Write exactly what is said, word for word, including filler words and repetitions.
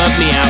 love me out.